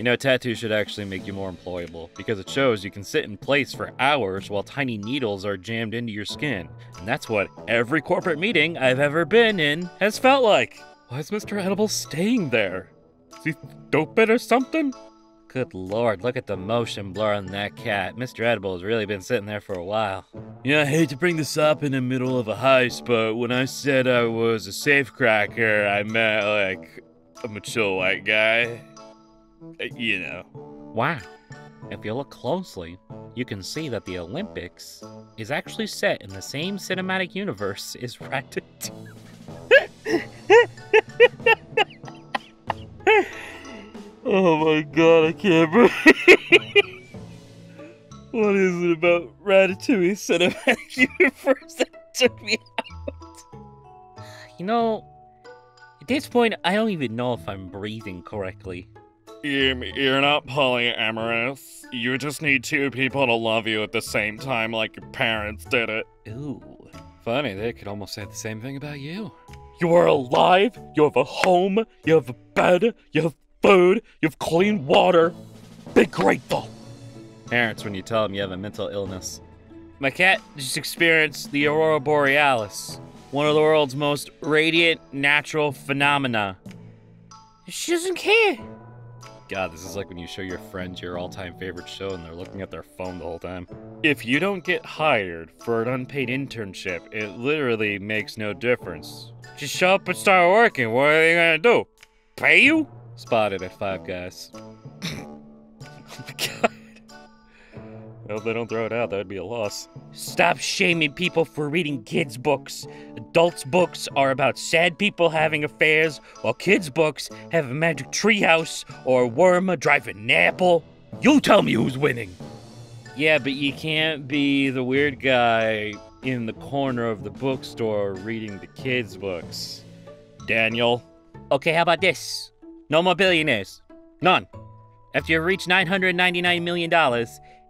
You know, tattoos should actually make you more employable, because it shows you can sit in place for hours while tiny needles are jammed into your skin. And that's what every corporate meeting I've ever been in has felt like. Why is Mr. Edible staying there? Is he doping or something? Good lord, look at the motion blur on that cat. Mr. Edible has really been sitting there for a while. Yeah, I hate to bring this up in the middle of a heist, but when I said I was a safecracker, I meant, like, I'm a chill white guy. You know. Wow. If you look closely, you can see that the Olympics is actually set in the same cinematic universe as Ratatouille. Oh my god, I can't breathe. What is it about Ratatouille cinematic universe that took me out? You know, at this point, I don't even know if I'm breathing correctly. You're not polyamorous. You just need two people to love you at the same time like your parents did it. Ooh. Funny, they could almost say the same thing about you. You are alive, you have a home, you have a bed, you have food, you have clean water. Be grateful. Parents, when you tell them you have a mental illness. My cat just experienced the Aurora Borealis, one of the world's most radiant natural phenomena. She doesn't care. God, this is like when you show your friends your all-time favorite show and they're looking at their phone the whole time. If you don't get hired for an unpaid internship, it literally makes no difference. Just show up and start working. What are they gonna do? Pay you? Spotted at Five Guys. Oh my god. I hope they don't throw it out. That would be a loss. Stop shaming people for reading kids' books. Adults' books are about sad people having affairs, while kids' books have a magic treehouse or a worm driving an apple. You tell me who's winning. Yeah, but you can't be the weird guy in the corner of the bookstore reading the kids' books. Daniel. Okay, how about this? No more billionaires. None. After you reach $999 million,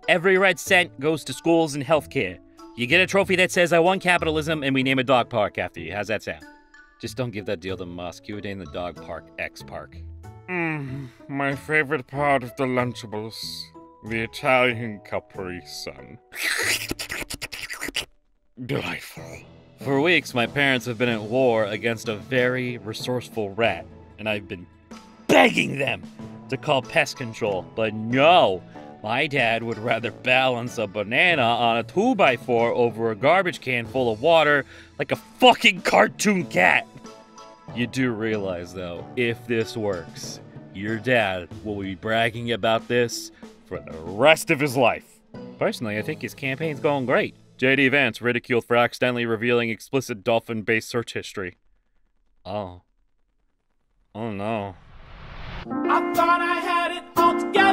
every red cent goes to schools and healthcare. You get a trophy that says, I won capitalism, and we name a dog park after you. How's that sound? Just don't give that deal to Musk. He would name the dog park X Park. My favorite part of the Lunchables, the Italian Capri Sun. Delightful. For weeks, my parents have been at war against a very resourceful rat, and I've been begging them to call pest control, but no. My dad would rather balance a banana on a 2x4 over a garbage can full of water like a fucking cartoon cat. You do realize, though, if this works, your dad will be bragging about this for the rest of his life. Personally, I think his campaign's going great. JD Vance ridiculed for accidentally revealing explicit dolphin-based search history. Oh. Oh no. I thought I had it all together.